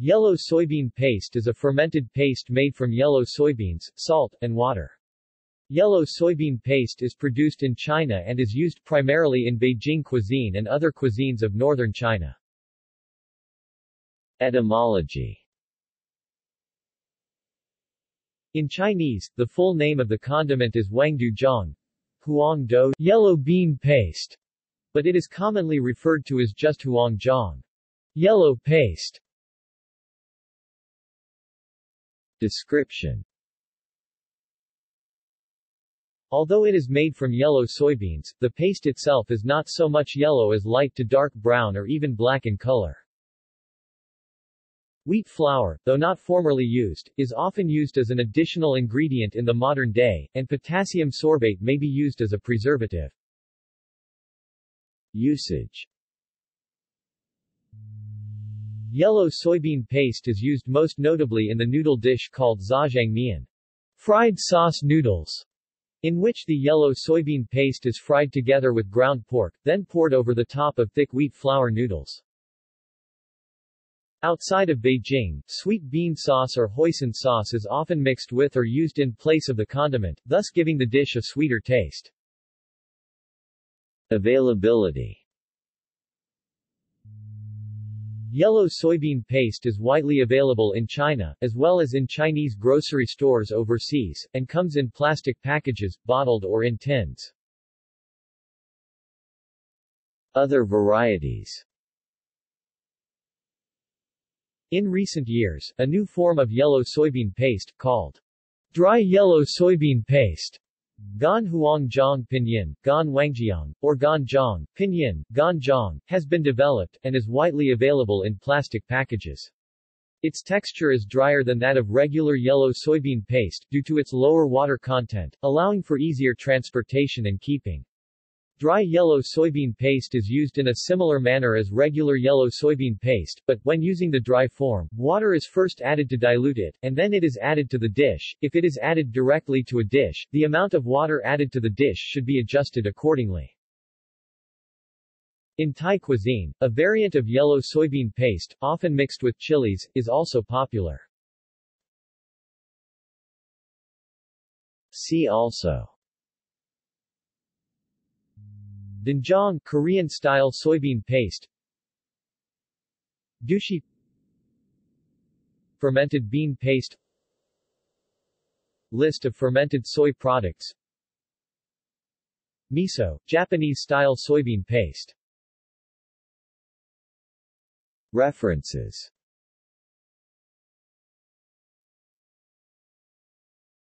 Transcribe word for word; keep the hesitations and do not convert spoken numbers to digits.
Yellow soybean paste is a fermented paste made from yellow soybeans, salt, and water. Yellow soybean paste is produced in China and is used primarily in Beijing cuisine and other cuisines of northern China. Etymology. In Chinese, the full name of the condiment is huangdujiang, huangdou, yellow bean paste, but it is commonly referred to as just huangjiang, yellow paste. Description. Although it is made from yellow soybeans, the paste itself is not so much yellow as light to dark brown or even black in color. Wheat flour, though not formerly used, is often used as an additional ingredient in the modern day, and potassium sorbate may be used as a preservative. Usage. Yellow soybean paste is used most notably in the noodle dish called Zhajiang Mian, fried sauce noodles, in which the yellow soybean paste is fried together with ground pork, then poured over the top of thick wheat flour noodles. Outside of Beijing, sweet bean sauce or hoisin sauce is often mixed with or used in place of the condiment, thus giving the dish a sweeter taste. Availability. Yellow soybean paste is widely available in China, as well as in Chinese grocery stores overseas, and comes in plastic packages, bottled or in tins. Other varieties. In recent years, a new form of yellow soybean paste, called dry yellow soybean paste, gan huang jang pinyin, gan wangjiang, or gan zhang, pinyin, gan zhang, has been developed, and is widely available in plastic packages. Its texture is drier than that of regular yellow soybean paste due to its lower water content, allowing for easier transportation and keeping. Dry yellow soybean paste is used in a similar manner as regular yellow soybean paste, but, when using the dry form, water is first added to dilute it, and then it is added to the dish. If it is added directly to a dish, the amount of water added to the dish should be adjusted accordingly. In Thai cuisine, a variant of yellow soybean paste, often mixed with chilies, is also popular. See also: Dinjang, Korean-style soybean paste, Douchi, fermented bean paste, list of fermented soy products, Miso, Japanese-style soybean paste. References.